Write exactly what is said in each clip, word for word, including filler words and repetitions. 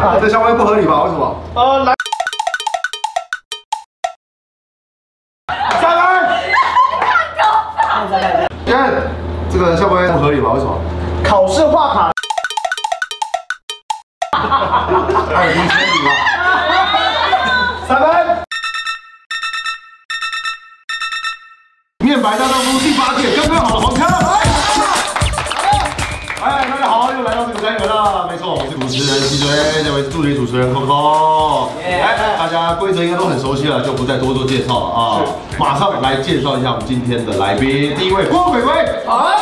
啊，这香味不合理吧？为什么？呃，来。 这个校规不合理吧？为什么？考试画卡，二零千里吧，三分。面白大丈夫第八届刚刚好的黄腔。哎，大家好，又来到这个单元了。没错，我是主持人C J，这位是助理主持人空空。哎，大家规则应该都很熟悉了，就不再多做介绍了啊。马上来介绍一下我们今天的来宾，第一位郭鬼鬼。好。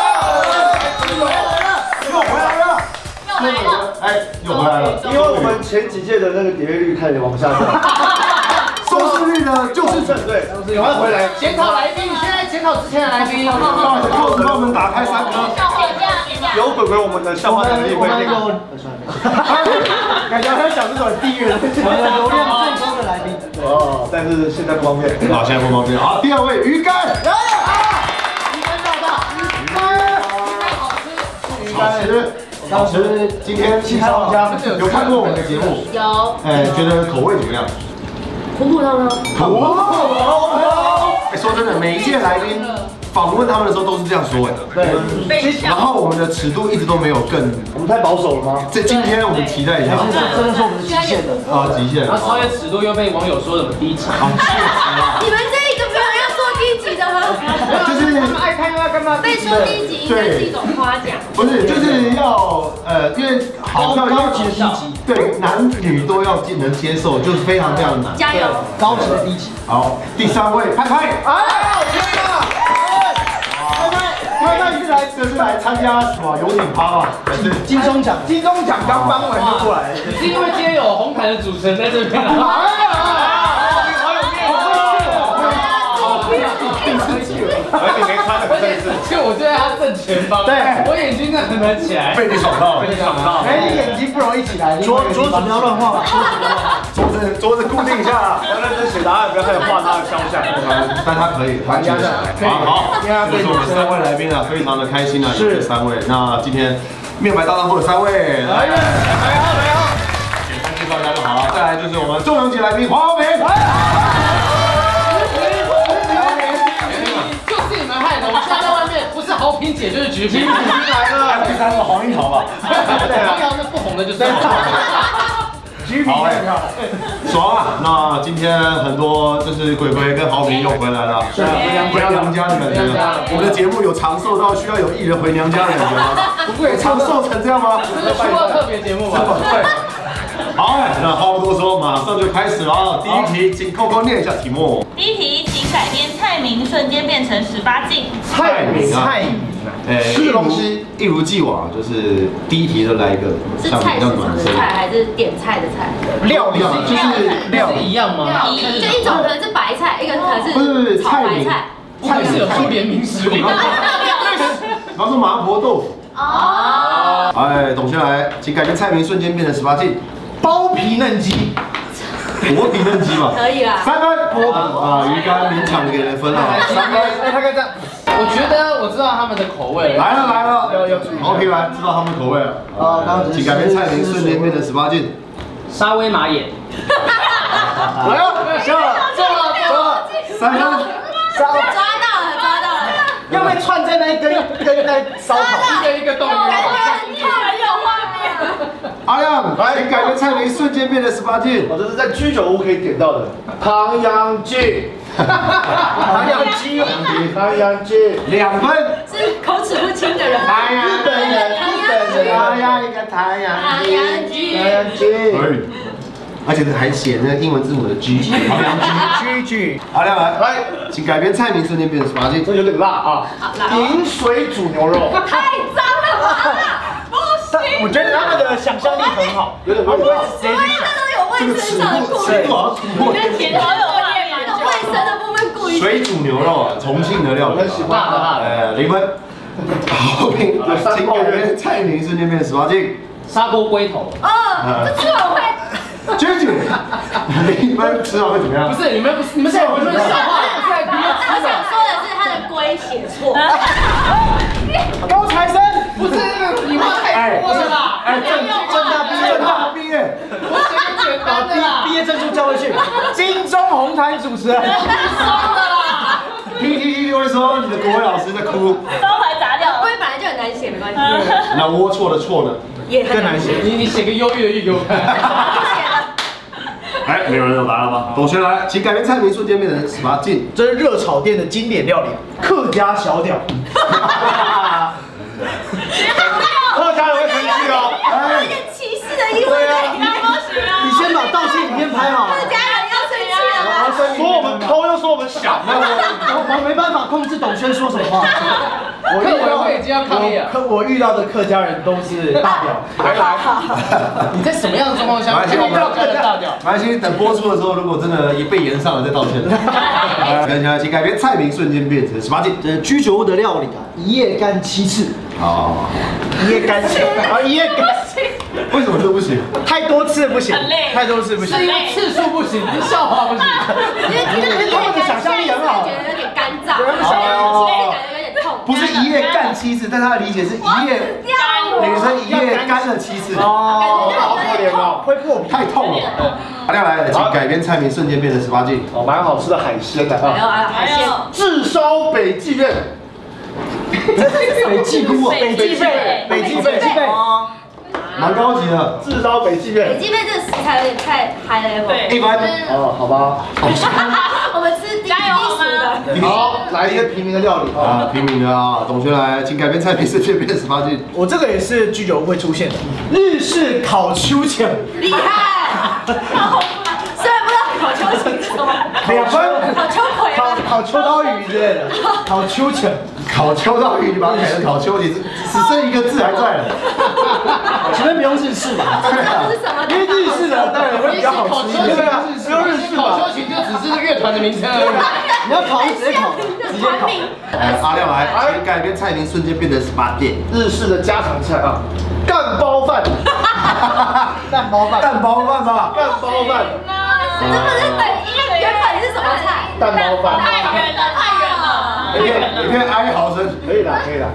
哎，又回来了，因为我们前几届的那个点阅率开始往下降，收视率呢就是正对，赶快回来检讨来宾，现在检讨之前的来宾，扣子帮我们打开三格，有鬼鬼我们的笑话能力会那个，感觉他讲这种地狱的，我们流量最高的来宾，哦，但是现在不方便，好，现在不方便，好，第二位鱼干，鱼干大大，鱼干，鱼干好吃，鱼干好吃。 老师，今天介绍一下，有看过我们的节目？有。哎，觉得口味怎么样？普普通通。普普通通。哎，说真的，每一届来宾访问他们的时候都是这样说哎。对。然后我们的尺度一直都没有更。我们太保守了吗？这今天我们期待一下。真的是我们的极限的。啊，极限。然后超越尺度又被网友说什么低级？好确实啊。你们这一个没有要做低级的吗？就是他们爱看又要干嘛？被说低级应该是一种夸奖。不是，就是要。 呃，因为好像高级低级，对，男女都要能接受，就是非常非常难。加油！高级低级。好，第三位，拍拍。哎，天哪！拍拍，拍拍是来这是来参加什么游艇趴嘛？金钟奖，金钟奖刚颁完就过来，是因为今天有红毯的主持人在这边。哎呀，好有面子！ 就我就在他正前方，对，我眼睛真的很难起来，被你爽到，被你爽到，哎，你眼睛不容易起来，桌桌子不要乱晃，桌子桌子固定一下，要认真写答案，不要开始画他的肖像，但他可以，他真的可以，好，这是我们三位来宾啊，非常的开心啊，有这三位，那今天面白大丈夫的三位，来，大家好，大家好，简单介绍一下就好了，再来就是我们重量级来宾黄豪平。 豪平姐就是橘皮，橘皮来了。第三个黄一豪吧，对啊，黄一豪不红的就是橘皮。好哎，爽啊！那今天很多就是鬼鬼跟豪平又回来了，是回娘家的感觉。我们的节目有长寿到需要有艺人回娘家的感觉吗？不会长寿成这样吗？这是说特别节目吧？对。好哎，那话不多说，马上就开始了。第一题，请扣扣念一下题目。第一题，请改编蔡明瞬间变成十八禁。 蔡明啊，哎，这个东西一如既往，就是第一题就来一个，是菜是什么菜还是点菜的菜？料理就是料理一样吗？就一种可能是白菜，一个可能是不是不是菜名菜，菜是有出联名食品。然后是麻婆豆腐。哦。哎，董先来，请改变菜名瞬间变成十八禁。包皮嫩鸡。 薄皮嫩鸡嘛，可以啦，三分薄皮啊，鱼干勉强给人分了，三分。哎，他看这，我觉得我知道他们的口味来了来了，要要注意。OK， 来，知道他们的口味了。啊，然后请改变菜名，瞬间变成十八禁。沙威玛眼。来了，中了中了中了，三分。抓到了抓到了，要被串在那一根一根那烧烤，一根一个动物。感觉很烫，有画面。 阿亮，来，你改变菜名，瞬间变成十八禁。我这是在居酒屋可以点到的。唐扬鸡，唐扬鸡，唐扬鸡，两分。是口齿不清的人。唐扬日本人，日本人，阿亮一个唐扬鸡，唐扬鸡，唐扬鸡。而且还写那个英文字母的 G， 唐扬鸡 ，G G。阿亮来，来，请改变菜名，瞬间变成十八禁。这有点辣啊。饮水煮牛肉。太脏了。 我觉得他们的想象力很好，有点味道。所有的都有卫生的顾虑，我觉得甜好有画面，那种卫生的部分顾虑。水煮牛肉啊，重庆的料理，很喜欢辣的辣的。哎，零分。好评，请改变菜名瞬间变十八禁。砂锅龟头。哦，这吃完会。娟姐，你们吃完会怎么样？不是你们，你们在我们笑话。我想说的是他的龟写错。高材生，不是那个笔画太多了。 哎，正大毕业，正大毕业，我叫回去。金钟红毯主持人，松的啦。P T T 就会说你的国文老师在哭，招牌砸掉。国文本来就很难写，没关系。那龌龊的错呢？也更难写。你你写个忧郁的郁给我看。哎，没有人有答案吗？董璇来，请改编菜名瞬间变成十八禁。这是热炒店的经典料理，客家小屌。 客家人会生气哦，哎，有点歧视的意味。对啊，你先把道歉影片拍好。客家人要生气了，说我们抠又说我们小，我我没办法控制董璇说什么话。我遇到我遇到的客家人都是大屌。你在什么样的状况下遇到客家大屌？马欣，等播出的时候，如果真的被延上了，再道歉。大家请改编菜名瞬间变成十八禁。这居酒屋的料理啊，一夜干七次。 哦，一夜干七，啊，一夜干七，为什么这不行？太多次不行，太多次不行，是因为次数不行，是笑话不行。因为他们的想象力很好，觉得有点干燥，所以感觉有点痛。不是一夜干七次，但他的理解是一夜女生一夜干了七次，哦，好可怜哦，会破皮，太痛了。大家来，请改编菜名瞬间变成十八禁。哦，蛮好吃的海鲜的啊，还有海鲜，炙烧北极院。 北极菇，北极贝，北极贝，蛮高级的，炙烧北极贝。北极贝这食材有点太high level，一般哦，好吧。我们吃低俗的。好，来一个平民的料理啊，平民的啊，董璇来，请改编菜名瞬间变十八禁。我这个也是居酒屋会出现的，日式烤秋千，厉害，好恐怖啊！虽然不知道烤秋千是什么，两分，烤秋葵，烤烤秋刀鱼之类的，烤秋千。 烤秋刀鱼，你把它改成烤秋，你只剩一个字还在了。前面不用日式吧？对啊，因为日式的当然会比较好吃一点。对啊，只有日式烤秋群就只是乐团的名称而已。你要烤就直接烤，直接烤。哎，阿亮来，请改编菜名瞬间变成十八禁。日式的家常菜啊，干包饭。蛋包饭，蛋包饭吧，干包饭。真的是本意原本是什么菜？蛋包饭。太远了，太远了。 一片哀嚎声，可以啦，可以啦，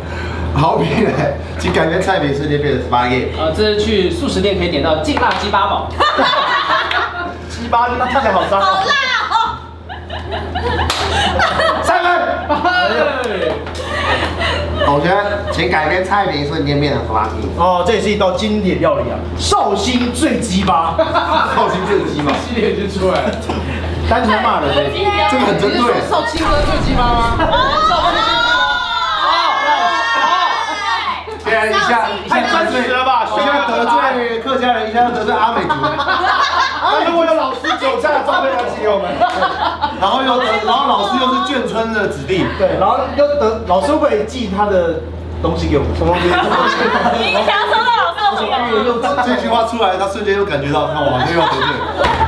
好评嘞！请改编菜名瞬间变成十八禁。啊，这是去素食店可以点到劲辣鸡八宝。鸡八鸡八看起来好脏。好辣哦！三分。董璇，请改编菜名瞬间变成十八禁。哦，这也是一道经典料理啊，绍兴醉鸡巴。绍兴醉鸡巴，系列就出来了。 单纯骂人，这个很针对。少青哥最鸡巴吗？少青哥，好，好，对，一下太专制了吧？一下得罪客家人，一下又得罪阿美族。那如果有老师韭菜的照片来请我们，然后又然后老师又是眷村的子弟，对，然后又得老师会寄他的东西给我们，什么东西？你想收到老师的？这句话出来，他瞬间又感觉到，那我又要得罪。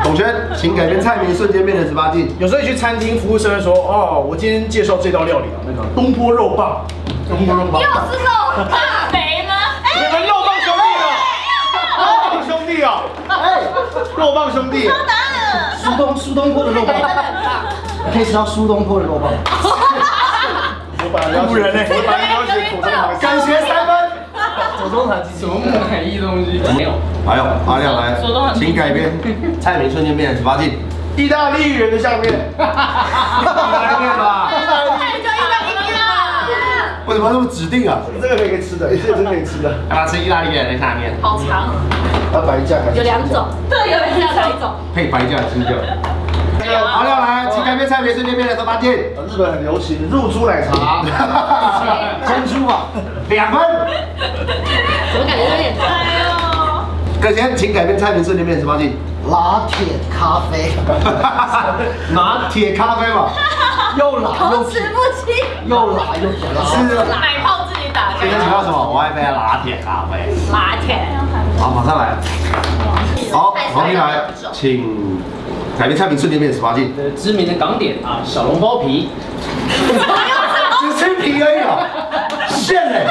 董璇，请改编菜名瞬间变成十八禁。有时候你去餐厅，服务生会说：“哦，我今天介绍这道料理啊，那个东坡肉棒。”东坡肉棒，又是肉棒，谁呢？你们肉棒兄弟啊！肉棒兄弟啊！哎，肉棒兄弟。当然了，苏东苏东坡的肉棒，可以吃到苏东坡的肉棒。我本来要不人呢，我本来要写左宗棠，感觉三分。左宗棠什么满意东西？没有。 还有阿亮来，请改编菜名瞬间变成十八禁。意大利人的下面，意大利面吧，意大利就意大利面啦。为什么这么指定啊？这个可以吃的，这个可以吃的。让他吃意大利面的下面。好长。要白酱还是？有两种，这个有两种。配白酱吃掉。阿亮来，请改编菜名瞬间变成十八禁。日本很流行入猪奶茶，珍珠啊，两分。怎么感觉有点太？ 可先，请改编菜名瞬间变成十八禁。拿铁咖啡，拿铁咖啡嘛，又辣又甜，又辣又甜，是啊，奶泡自己打开。今天请到什么？我爱杯拿铁咖啡。拿铁。好，马上来。好，黄明来，请改编菜名瞬间变成十八禁。知名的港点啊，小笼包皮。只吃皮而已啊，馅嘞，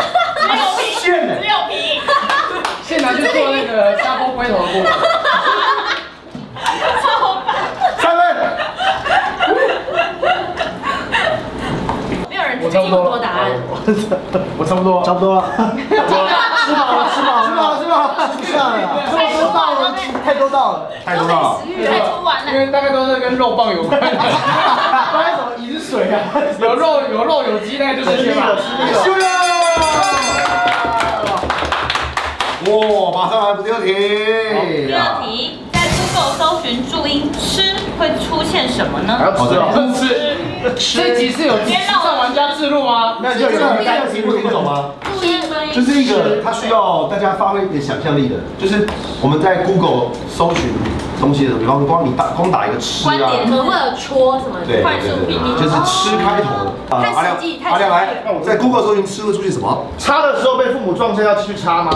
馅嘞，只有皮。 现在去做那个沙锅龟头锅，超棒！三分，没有人听过答案，我差不多，差不多了，吃饱了，吃饱了，吃饱了，吃饱了，吃饱了，吃饱了。太多道了，太多道了，太突然了，因为大概都是跟肉棒有关的，关于什么饮水啊，有肉有肉有鸡，那就是先把休息。哇，马上来第二题。第二题，在 Google 搜寻注音吃会出现什么呢？还要吃哦，吃吃。这集是有上玩家自录吗？那就有人单听不听懂吗？ 就是一个，它需要大家发挥一点想象力的。就是我们在 Google 搜寻东西的时候，比方说光你打光打一个吃啊，观点可能会有戳什么快速比拼，就是吃开头的。阿亮，阿亮来，在 Google 搜寻吃会出现什么？插的时候被父母撞车要去插吗？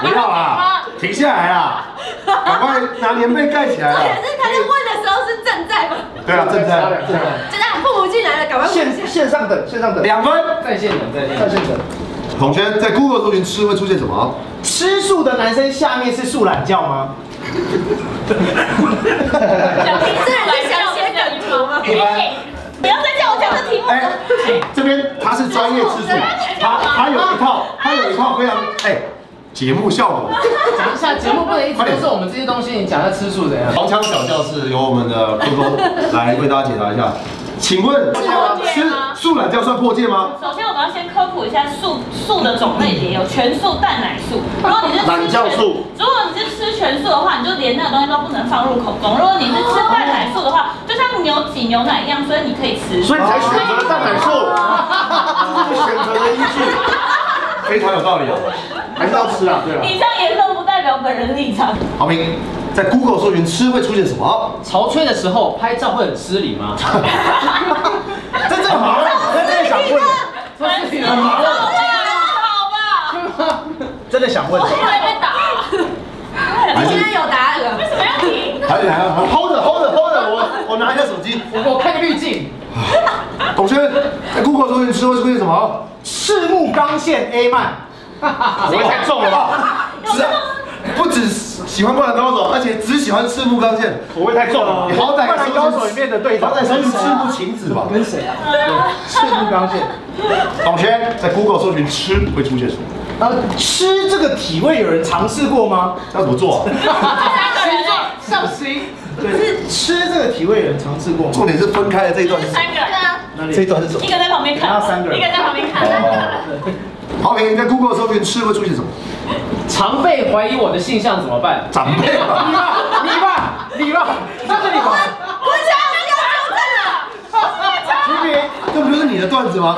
不要啦，停下来啦，赶快拿棉被盖起来。重点是他在问的时候是正在吗？对啊，正在，正在。就让父母进来了，赶快线线上等，线上等。两分，在线等，在线在线等。 同学在 Google 搜寻吃会出现什么？吃素的男生下面是素懒觉吗？小平自然是想写梗图吗？不要再叫我讲这题目了。这边他是专业吃素，他他有一套，他有一套非常哎节目效果。讲一下节目不能一直都是我们这些东西，你讲一下吃素怎样？黄腔小教室由我们的坤坤来为大家解答一下。 请问吃素懒觉算破戒吗？首先我们要先科普一下素素的种类，也有全素、蛋奶素。如果你是吃全素，如果你是吃全素的话，你就连那个东西都不能放入口中。如果你是吃蛋奶素的话，就像牛挤牛奶一样，所以你可以吃。所以才选择蛋奶素，这是选择的依据，非常有道理哦，还是要吃啊，对吧？以上言论不代表本人立场。好评。 在 Google 搜寻吃会出现什么？潮吹的时候拍照会很失礼吗？真正好了，真的想问，真的好了，好吧？真的想问，我还被打，你现在有答案了，为什么要停？还有还有 ，hold 着 hold 着 hold 着，我我拿一下手机，我我看个滤镜。董轩，在 Google 搜寻吃会出现什么？赤木刚宪 A 漫，我太重了吧？是啊。 不只喜欢《灌篮高手》，而且只喜欢赤木刚宪，口味太重了。好歹《灌篮高手》里面的队长，好歹是赤木晴子吧？跟谁啊？赤木刚宪。董轩在 Google 搜寻吃会出现什么？呃，吃这个体位有人尝试过吗？要怎么做？上行。对，吃这个体位有人尝试过吗？重点是分开的这一段是三个人，这一段是什么？一个在旁边看，然后三个人，一个在旁边看。好，你在 Google 搜寻吃会出现什么？ 常被怀疑我的性向怎么办？长辈吧，你吧，你吧，你吧，这是你吧。我想要纠正了。这不是你的段子吗？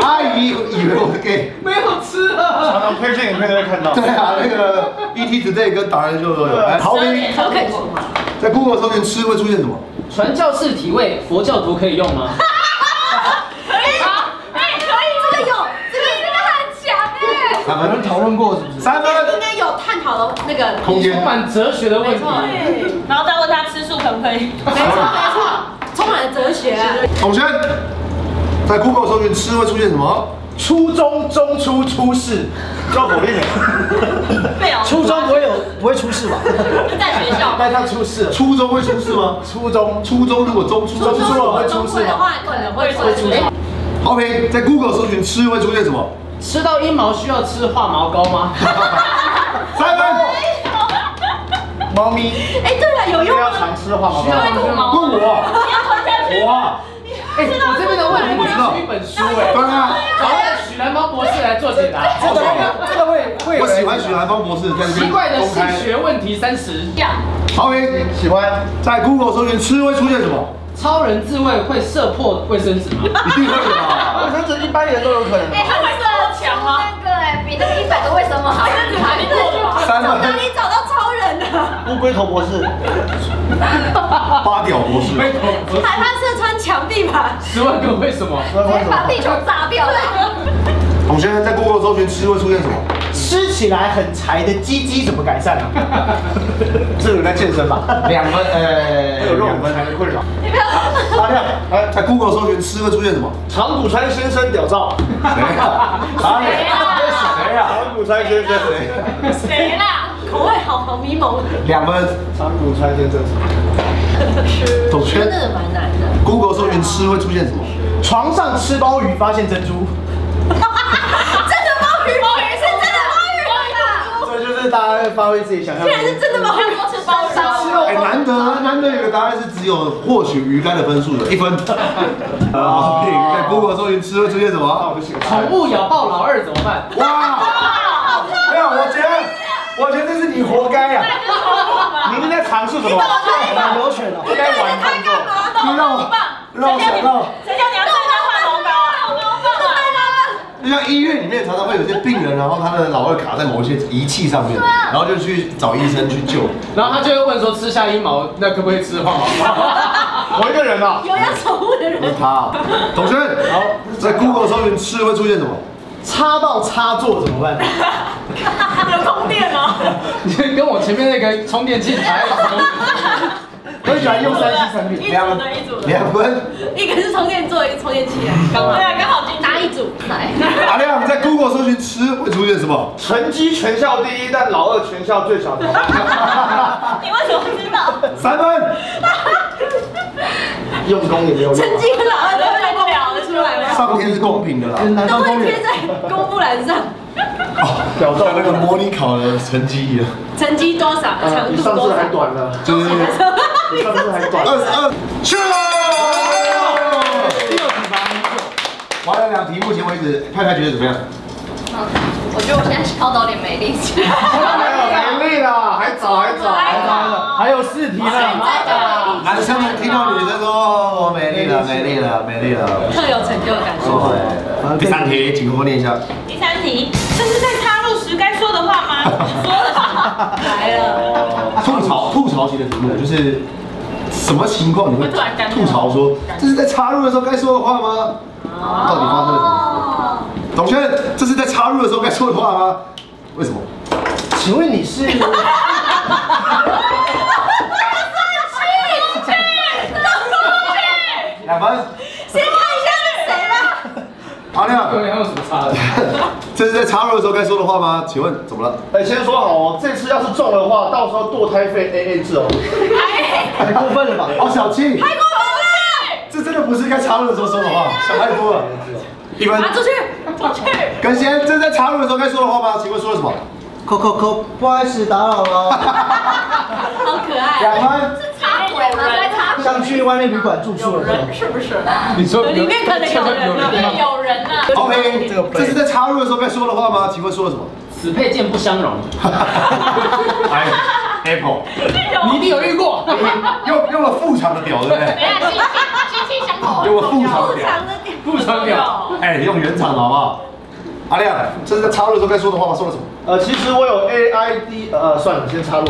阿姨以为我是 gay， 没有吃了。常常推荐影片都会看到。对啊，那个 E T Today 跟达人秀都有。陶斌，在 Google 搜寻吃会出现什么？传教士体位，佛教徒可以用吗？ 我们讨论过是不是？三分应该有探讨的那个空间，充满哲学的问题。然后再问他吃素可不可以？没错没错，充满哲学。董轩，在 Google 搜寻吃会出现什么？初中中初出事，绕口令。初中不会有不会出事吧？在学校，但他出事了。初中会出事吗？初中初中如果中初中出了会出事吗？可能会出事。好评，在 Google 搜寻吃会出现什么？ 吃到阴毛需要吃化毛膏吗？三分。猫咪。哎，对了，有用吗？要常吃化毛膏。问我。我。哎，我这边的问题不知道。一本书哎。对啊。找许兰芳博士来做解答。这个这个会会。我喜欢许兰芳博士在这边。奇怪的数学问题三十。好评，喜欢。在 Google 搜寻吃会出现什么？ 超人自卫会射破卫生纸吗？一定会吧，卫生纸一般人都有可能。哎，他会射强吗？那个哎，比那个一百个为什么好？你哪里找到超人的？乌龟头博士，八屌博士，海怕射穿墙壁吧？十万个为什么？直接把地球炸掉了。同学在 Google 搜寻吃会出现什么？吃起来很柴的鸡鸡怎么改善呢？这有在健身吧？两分，呃，有肉分才能困扰。 阿亮，哎，在 Google 搜寻吃会出现什么？长谷川先生屌照。谁啊？谁啊？长谷川先生谁？谁啦？口味好好迷蒙。两分。长谷川先生。走圈。真的蛮难的。Google 搜寻吃会出现什么？床上吃鲍鱼发现珍珠。真的鲍鱼，鲍鱼是真的鲍鱼啦。这就是大家发挥自己想象。居然是真的吗？我吃包烧。哎，难得难得有个答案是只有获取鱼干的分数的一分。啊，在 Google 搜寻吃会出现什么？宠物咬爆老二怎么办？哇！没有，我觉得我觉得这是你活该啊！你们在尝试什么？很有选的，该玩动作。你让我让我想到。谁叫你要参加画龙岗？ 就像医院里面常常会有些病人，然后他的老二卡在某些仪器上面，然后就去找医生去救，然后他就会问说吃下阴毛，那可不可以吃黄毛？我一个人啊，有养宠物的人，不是他、啊。同学，好，在 Google 搜寻吃会出现什么？插到插座怎么办？有充电吗？你跟我前面那个充电器台。我喜欢用三 C 产品，两分，两分，一个是充电座，一个充电器，刚好，对啊，刚好拿一组来。阿亮在 Google 搜寻吃会出现什么？成绩全校第一，但老二全校最小。你为什么知道？三分。用功也没有。成绩跟老二都用不了出来了。上天是公平的啦，都会贴在公布栏上。 表到那个模拟考的成绩了，成绩多少？长度多少？比上次还短了，就是比上次还短。二十二，去了。第二题答对，完了两题，目前为止，派派觉得怎么样？我觉得我现在笑到有点没力气。没力了，还早还早还早，还有四题呢。男生听到女生说我没力了，没力了，没力了，特有成就感。对，第三题，请给我念一下。第三题。 这是在插入时该说的话吗？说的来了。吐槽吐槽型的题目就是什么情况你会吐槽说这是在插入的时候该说的话吗？到底发生了什么？董轩，这是在插入的时候该说的话吗？为什么？请问你是？ 阿亮，阿亮有什么差的？这是在插入的时候该说的话吗？请问怎么了？哎，先说好哦，这次要是中的话，到时候堕胎费 A A 制哦。太过分了吧？哦，小七，太过分了！这真的不是该插入的时候说的话，想太多了。一般拿出去，出去。跟先，这是在插入的时候该说的话吗？请问说了什么？扣扣扣，不好意思打扰了。好可爱。两班。 想去外面旅馆住宿了，是不是？你说里面可能有人，里面有人啊。OK， 这是在插入的时候该说的话吗？请问说了什么？此配件不相容。哎 ，Apple， 你一定有遇过，用用了副厂的屌，对不对？机器相同。用了副厂的屌，副厂屌。哎，用原厂的好不好？阿亮，这是在插入的时候该说的话吗？说了什么？呃，其实我有 A I D， 呃，算了，先插入。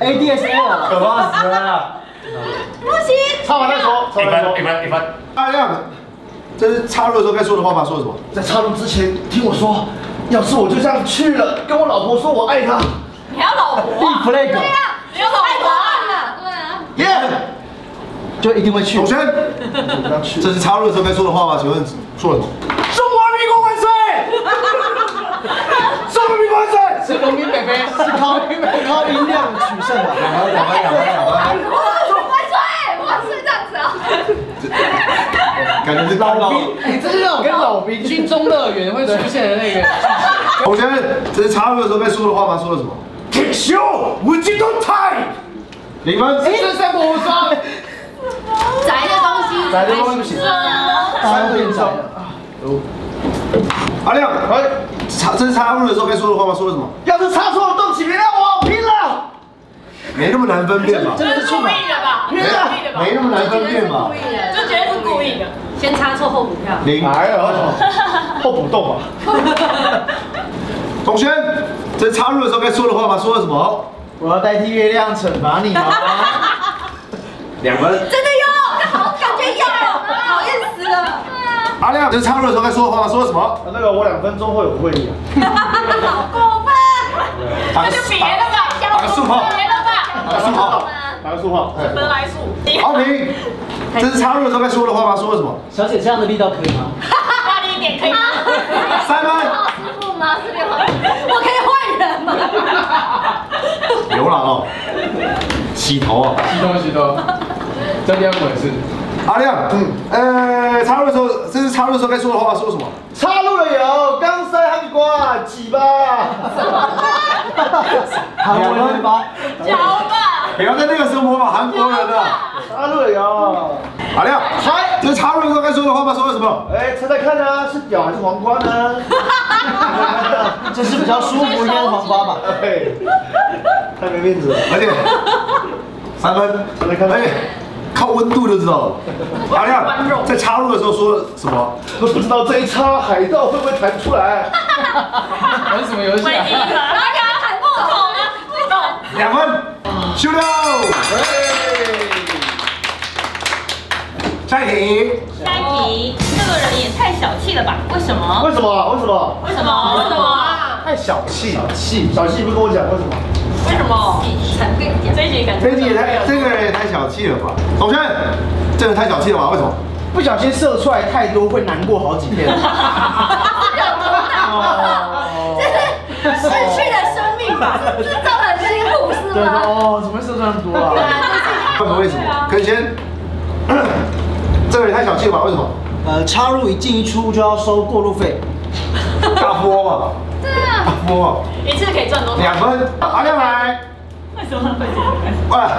A D S M 可怕死了！不行，插完再说。一分，一分，一分。阿亮，这是插入的时候该说的话吗？说什么？在插入之前，听我说，要是我就这样去了，跟我老婆说我爱她。你还有老婆啊？对呀，你有老婆啊？对啊。耶，就一定会去。董轩，这是插入的时候该说的话吗？请问说了什么？中华民国万岁！中华民国万岁！ 是农民北北，是靠靠音量取胜的。两万两万两万两万！我睡，我睡这样子啊。感觉是老兵，你这是让我跟老兵军中乐园会出现的那个。我前面这是插入的时候该说的话吗？说了什么？铁锈，我今天太。你们这三国无双。宅的东西，宅的东西，三变宅。阿亮，哎。 插这是插入的时候该说的话吗？说了什么？要是插错了，对不起，别让我拼了。没那么难分辨吧？真的是故意的吧？没那么难分辨吧？就觉得是故意的，先插错后补票。零，哎呦，后补洞吧。董轩，这是插入的时候该说的话吗？说了什么？我要代替月亮惩罚你吗？两分。真的有，感觉有，讨厌死了。 阿亮，这插入的时候该说的话吗？说什么？那个我两分钟后有会议。好过分！那就别了吧，打个速炮，别了吧，打个速炮，打个速炮，得来速。好评，这是插入的时候该说的话吗？说了什么？小姐，这样的力道可以吗？大力一点可以吗？三分。师傅吗？师傅，我可以换人吗？牛郎哦，洗头啊，洗头洗头，这第二回是。阿亮，嗯，呃。呃，插入的时候，这是插入的时候该说的话，说什么？插入了油，刚塞哈密瓜，挤吧。什么？韩国人吧？嚼吧。不要在那个时候模仿韩国人了。插入了油。好了，嗨，这是插入的时候该说的话吗？说了什么？哎，猜猜看啊，是屌还是黄瓜呢？这是比较舒服，应该是黄瓜吧？哎，太没面子了，而且三分，再来看看。 靠温度就知道了。阿亮在插入的时候说什么？都不知道这一插海盗会不会弹出来？玩什么游戏啊？大家喊不懂啊，不懂。两分，输掉。下一题。下一题，这个人也太小气了吧？为什么？为什么？为什么？为什么？为什么啊？太小气，小气，小气！不跟我讲为什么？ 为什么？这集感觉这集太这个人也太小气了吧？董轩，这人太小气了吧？为什么？不小心射出来太多会难过好几天。哦，这是逝去的生命吧？制造很辛苦是吗？哦，怎么射这么多啊？为什么？为什么？可以先，这个人太小气了吧？为什么？呃，插入一进一出就要收过路费。大波嘛。 摸一次可以赚多少？两分，阿亮来。为什么会这样？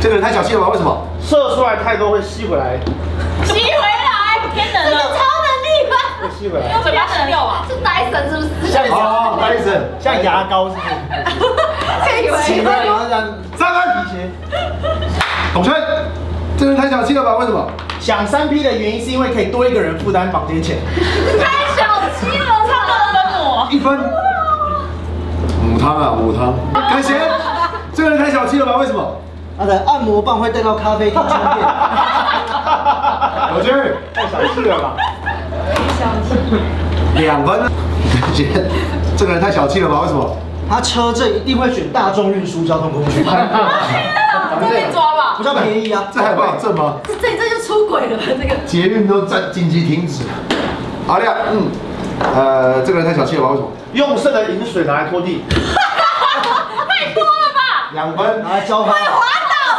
这个人太小气了吧？为什么？射出来太多会吸回来。吸回来？天哪！这是超能力吧？会吸回来。用嘴巴吸掉啊？是呆神是不是？像哦，呆神，像牙膏是不是？可以吸回来，三分。董琛，这人太小气了吧？为什么？想三 P 的原因是因为可以多一个人负担房间钱。太小气了，他们我一分。 母汤啊，母汤！开贤，这个人太小气了吧？为什么？他的按摩棒会带到咖啡厅充电。我去，太小气了吧？小气。两分。开贤，这个人太小气了吧？为什么？他车震一定会选大众运输交通工具。这被抓吧？比较便宜啊。这还不好震吗？这这这就出轨了吧？这个。捷运都暂紧急停止。好了，嗯，呃，这个人太小气了吧？为什么？ 用剩的饮水拿来拖地，太多了吧？两分，拿来浇花。会滑倒，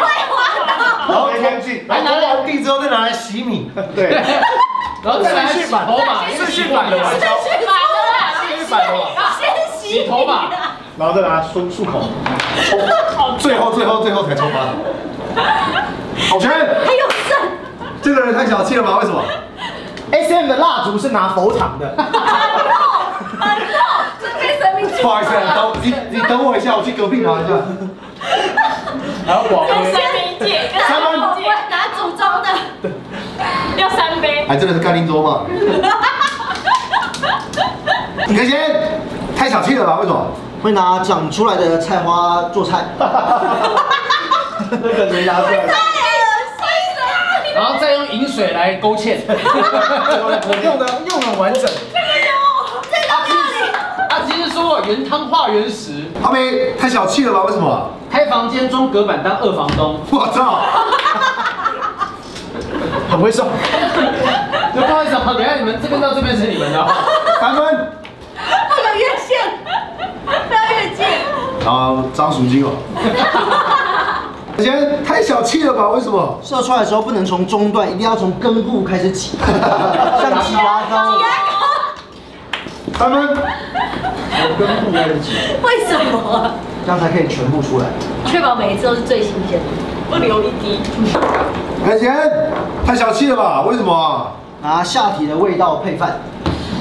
会滑倒。然后天气，然后拖完地之后再拿来洗米，对。然后再来洗头发，是去反的，是去反的啦，是去反的。先洗头发，然后再拿漱漱口，最后最后最后才冲发。好全，还有剩。这个人太小气了吧？为什么 ？S M 的蜡烛是拿佛糖的。 不好意思，你等你等我一下，我去隔壁拿一下。然后我跟三明姐，跟三明姐拿祖宗的，要三杯。哎，真的是干林粥吗？开心，太小气了吧？为什么？会拿长出来的菜花做菜。那个没拿出来。然后再用饮水来勾芡。用的用很完整。 原汤化原食，阿梅太小气了吧？为什么？开房间装隔板当二房东，我操，很会送。不好意思，等一下你们这边到这边是你们的，三分。不能越线，不要越界。然后张淑晶哦，我觉得太小气了吧？为什么？射出来的时候不能从中段，一定要从根部开始挤，像挤牙膏。 三分，我根部开始挤，为什么？这样才可以全部出来，确保每一次都是最新鲜的，不留一滴。海贤，太小气了吧？为什么？拿下体的味道配饭，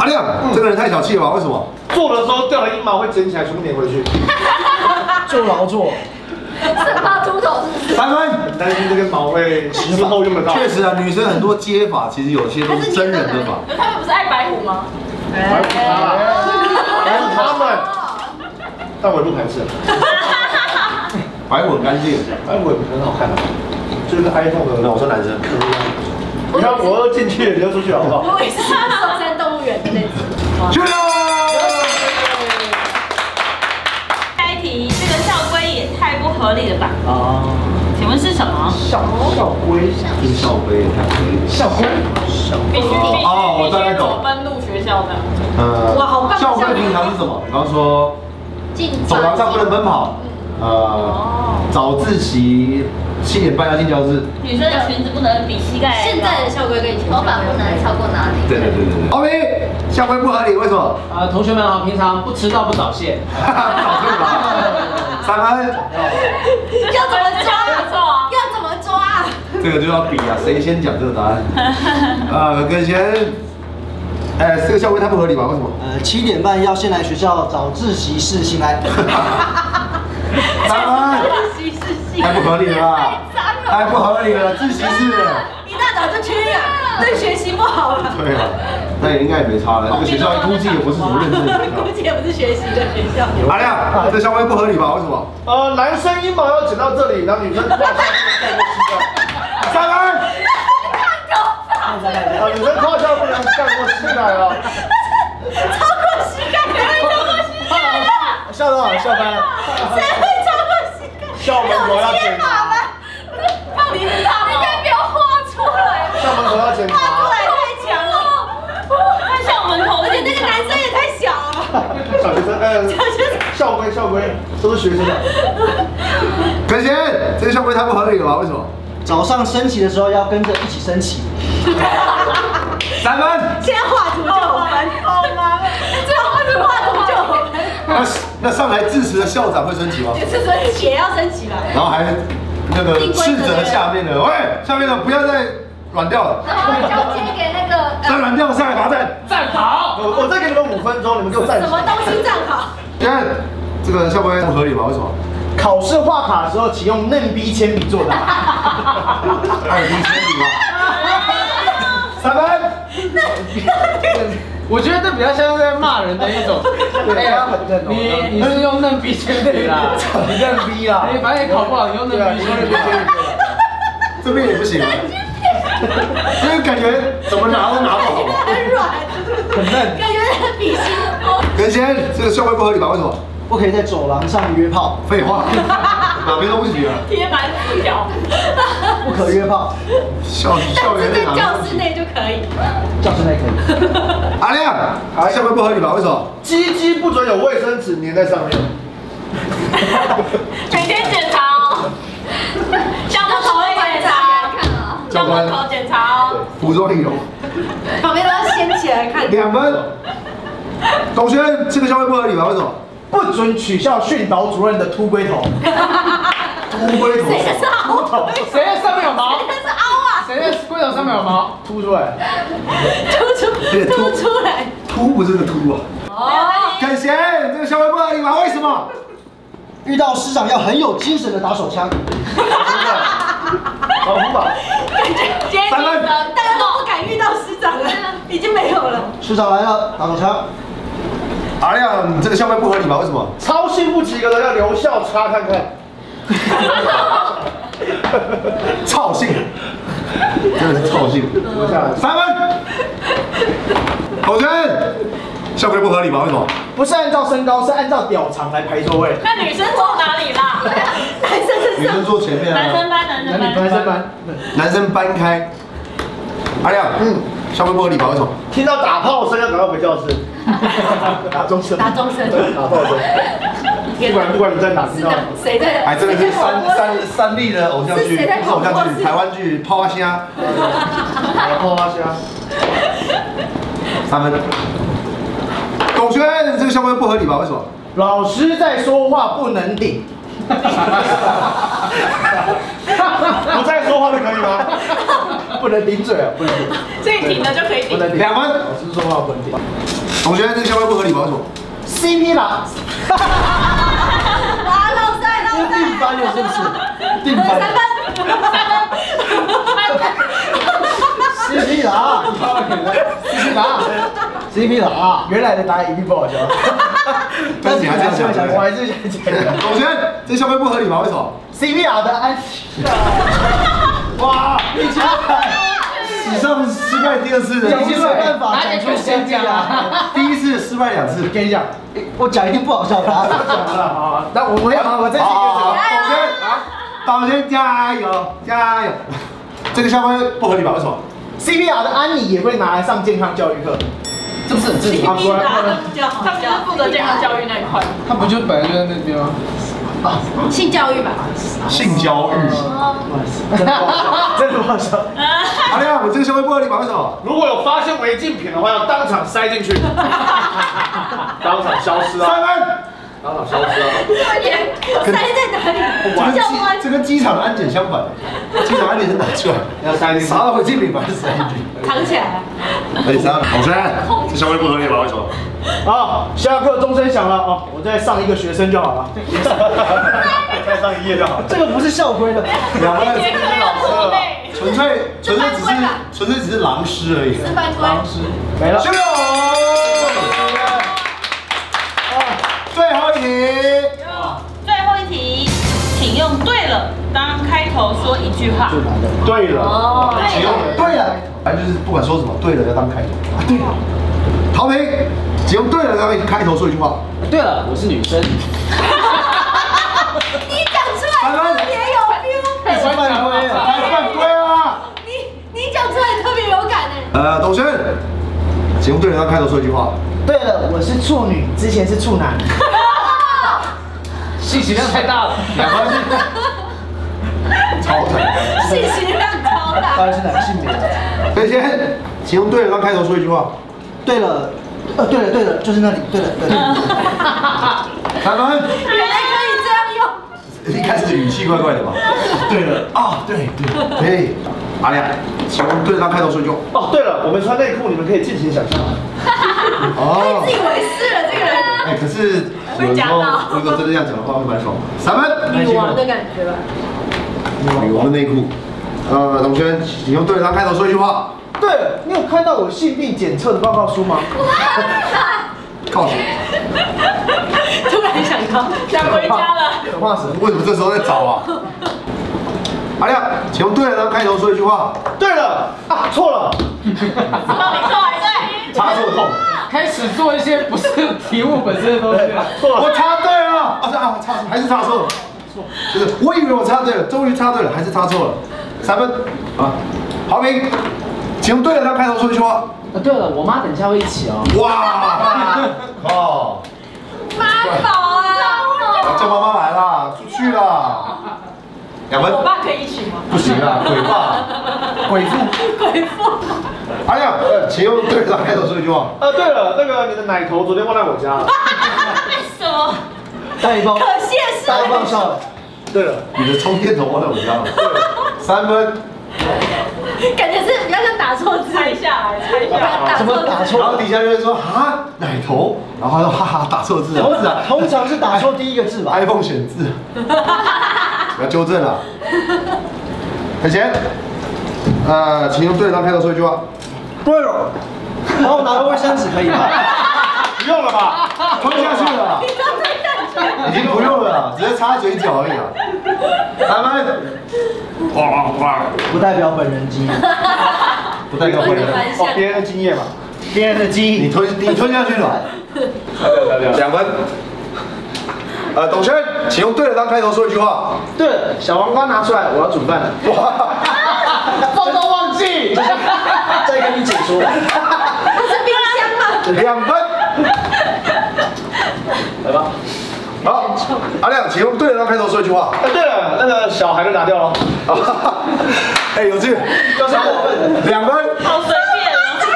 阿亮，这个人太小气了吧？为什么？做的时候掉了一毛会捡起来，全部粘回去。做劳作，是怕秃头是不是？三分，很担心这个毛会之后用得到。确实啊，女生很多接法，其实有些都是真人的法。可是他们不是爱白虎吗？白虎他，白虎他们。 但我也不排斥，白虎很干净，白虎也很好看的，就是 iPhone 的。那我说男生，你看我进去，你就出去好不好？我也是，动人的那只。加油！下一题，这个校规也太不合理了吧？哦。请问是什么？校校规？听校规也太合理。校规？必须哦，我大概懂。走分入学校的。呃。哇，好棒！校规平常是什么？比方说，走廊上不能奔跑。呃，早自习。 七点半要进教室。女生的裙子不能比膝盖。现在的校规跟以前头发不能超过哪里？对对对对对。奥利，校规不合理，为什么？呃，同学们啊，平常不迟到不早泄。早泄吧。三分。要怎么抓？要怎么抓？这个就要比啊，谁先讲这个答案？呃，跟先。哎，这个校规它不合理吧？为什么？呃，七点半要先来学校早自习室先来。三分。 太不合理了，太不合理了，自习室一大早就去了，对学习不好了。对啊，那也应该也没差了，这个学校估计也不是什么认真的学校，估计也不是学习的学校。阿亮，这校规不合理吧？为什么？呃，男生阴毛要剪到这里，然后女生挂下面盖过膝盖。三分。烫头发。啊，女生胯下不能盖过膝盖哦。超过膝盖，不会超过膝盖。校长，校班。谁会？ 校门口要检查吗？到底是他应该不要画出来。校门口要检查，画出来太强了。看校门口，而且那个男生也太小了。小学生，哎，校规校规都是学生的。可贤，这个校规太不合理了吧？为什么？早上升旗的时候要跟着一起升旗。三分。先画图就我们，好吗？最后画图画图就我们。 那上来致辞的校长会升旗吗？就是说也要升旗吧。然后还那个斥责下面的，喂，下面的不要再软掉了。然后交接给那个。再软掉上来罚站。站好。我我再给你们五分钟，你们给我站。什么东西站好？你看这个校规不合理吗？为什么？考试画卡的时候，请用嫩逼铅笔做的。二逼铅笔吗？三分。那。 我觉得这比较像是在骂人的一种，对啊，你你是用嫩逼铅笔啦，你嫩逼啦，你反正也考不好，你用嫩逼铅笔，这边也不行啊，因为感觉怎么拿都拿不好，很软，很嫩，感觉很比心。跟先，这个校规不合理吧？为什么？不可以在走廊上约炮。废话，哪边都不行啊。贴满纸条。不可约炮。校校园内。教室内就可以。教室内可以。 阿亮，校规不合理吧？为什么？鸡鸡不准有卫生纸粘在上面。每天检查哦，校门口检查，校门口检查哦，服装理由，旁边都要掀起来看。两分。董轩，这个校规不合理吧？为什么？不准取笑训导主任的秃龟头。秃龟头。谁的是凹头？谁的上面有毛？ 谁在龟头上面有毛凸出来？凸出，凸出来，凸不是个凸啊！哦，感谢这个校规不合理吧？为什么？遇到师长要很有精神的打手枪。老胡吧，感觉三分，大家都不敢遇到师长了，已经没有了。师长来了，打手枪。阿亮，你这个校规不合理吧？为什么？超信不及格的要留校擦看看。 操性，真的是操性。留下来，三分。口圈，校规不合理吧？为什么？不是按照身高，是按照屌长来排座位。那女生坐哪里啦？男生是女生坐前面啊。男生班，男生班，男生班，男生班开。阿亮，嗯，校规不合理吧？为什么？听到打炮声要赶快回教室。打钟声，打钟声，打炮声。 不管不管你在哪，知道谁在？哎，真的是三三三立的偶像剧，不是偶像剧，台湾剧《泡蛙虾》。泡蛙虾。三分。董轩，这个校规不合理吧？为什么？老师在说话不能顶。不在说话就可以吗？不能顶嘴啊，不能顶。所以停了就可以顶。两分。老师说话不能顶。董轩，这个校规不合理吧？为什么？ C P 啦！哇，老帅老帅！定番了是不是？定番。三分，三分。C P 啦 ！C P 啦 ！C P 啦！原来的答案一定不好笑。但是你还是想讲，我还是想讲。董轩，这校规不合理吧？为什么 ？C P 啦的安。哇！一千。以上失败第二次的，已经没有办法讲出先讲了。第一次失败两次，跟你讲，我讲一定不好笑的。讲了，好，那我我要好，我再讲一次。导先加油，加油！这个校规不合理吧？为什么 ？C B R 的安妮也会拿来上健康教育课，这不是很正常吗？他们就是负责健康教育那一块。他不就本来就在那边吗？ 性教育吧，性教育，真的不好笑，真的不好笑。阿亮，我这个行为不合理吧？为什么？如果有发现违禁品的话，要当场塞进去，当场消失啊！三分，当场消失啊！这么严，我塞在哪里？这跟机场的安检相反，机场安检是拿出来，要塞进去，啥违禁品把它塞进去，藏起来。可以塞，好塞。这行为不合理吧？为什么？ 好，下课钟声响了哦，我再上一个学生就好了，再上一页就好了。这个不是校规的，两个是老师了，纯粹纯粹只是纯粹只是狼师而已，狼师没了。休了。最后一题，最后一题，请用对了当开头说一句话。对了，哦，请用对了，反正就是不管说什么，对了要当开头。对了，陶平。 只用对了，他们开头说一句话。对了，我是女生。你讲出来特别有 feel。太犯规了，太犯规了。你你讲出来特别有感哎。呃，董轩，只用对了，他开头说一句话。对了，我是处女，之前是处男。信息量太大了，两个是超大。信息量超大。当然是男性别。董轩，只用对了，他开头说一句话。对了。 呃，对了对了，就是那里，对了对了。三分，原来可以这样用。一开始语气怪怪的吧？对了啊，对对对。阿亮，请问对了，开头说一句。哦，对了，我们穿内裤，你们可以尽情想象。哦，自以为是了这个人。哎，可是有时候如果真的这样讲的话，会蛮爽。三分，女王的感觉吧。女王的内裤。呃，董轩，请用对了，开头说一句话。 对了，你有看到我性病检测的报告书吗？靠！突然想到想回家了，可怕死！为什么这时候在找啊？阿亮，请用对了开头说一句话。对了啊，错了。到底错还对？插错痛。开始做一些不是题目本身的东西了。错了，我插对了。啊对啊，插还是插错了。错，就是我以为我插对了，终于插对了，还是插错了。三分啊，好评。 请对了，他开头说一句话。对了，我妈等一下会一起哦。哇！哦，妈宝啊！叫妈妈来啦，出去啦。两分。我爸可以一起吗？不行啊，鬼爸，鬼父，鬼父。哎呀，请用对了，开头说一句话。呃，对了，那个你的奶头昨天忘在我家了。什么？带一包。可谢是。带一包上。对了，你的充电头忘在我家了。三分。 感觉是比较像打错字，猜下来，猜下来，怎么打错？然后底下就会说啊奶头，然后他说哈哈打错字啊，通常是打错第一个字吧 ？iPhone 选字，不要纠正了。海贤，呃，请用对了当开头说一句话。对了，然后拿个卫生纸可以吗？不用了吧？吞下去了，已经不用了，只是擦嘴角而已啊。咱们。 不代表本人经验，不代表本人哦，别人的经验嘛，别人的经验，你吞你吞下去了，两分。呃，董轩，请用对了当开头说一句话。对了，小黄瓜拿出来，我要煮饭了。我都忘记，再跟你解说。不是冰箱吗？两分。来吧。 好，阿亮，请用对了当开头说一句话。哎，对了，那个小孩就拿掉了。哎，有趣，就是过分，两分。好随便啊，这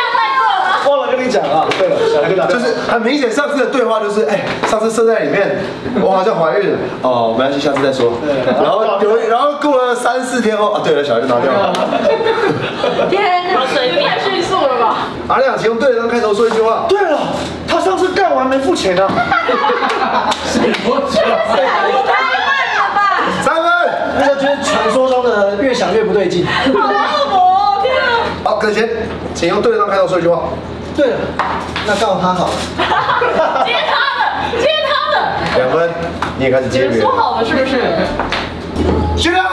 样太过了。忘了跟你讲啊，对了，小孩就拿掉。就是很明显，上次的对话就是，哎，上次射在里面，我好像怀孕了。哦，没关系，下次再说。然后有，然后过了三四天后，啊，对了，小孩就拿掉了。天哪，随便太迅速了吧？阿亮，请用对了当开头说一句话。对了。 他上次干完没付钱呢，谁付钱？太慢了吧！三分，这就是传说中的越想越不对劲。好恶魔，天啊！好，葛贤，请用对了当开头说一句话。对了，那告他好了。接他的，接他的。两分，你也开始接别人。说好了是不是？学长。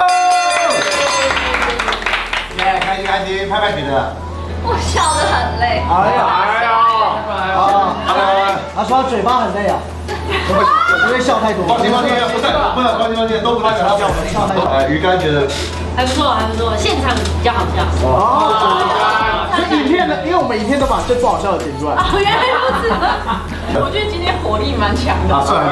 来给安迪拍拍腿的。我笑得很累。哎呀哎呀！啊啊！他说他嘴巴很累啊。因为笑太多。放心放心，不是不是放心放心，都不代表他笑太多。哎，鱼竿觉得还不错还不错，现场比较好笑。哦。影片的，因为我们影片都把最不好笑的剪出来。哦，原来如此。我觉得今天火力蛮强的。是啊。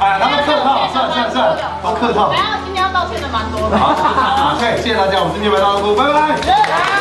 哎，他们客套，算算算，好客套。今天要道歉的蛮多的。好，好，谢谢大家，我们今天晚上到这，拜拜。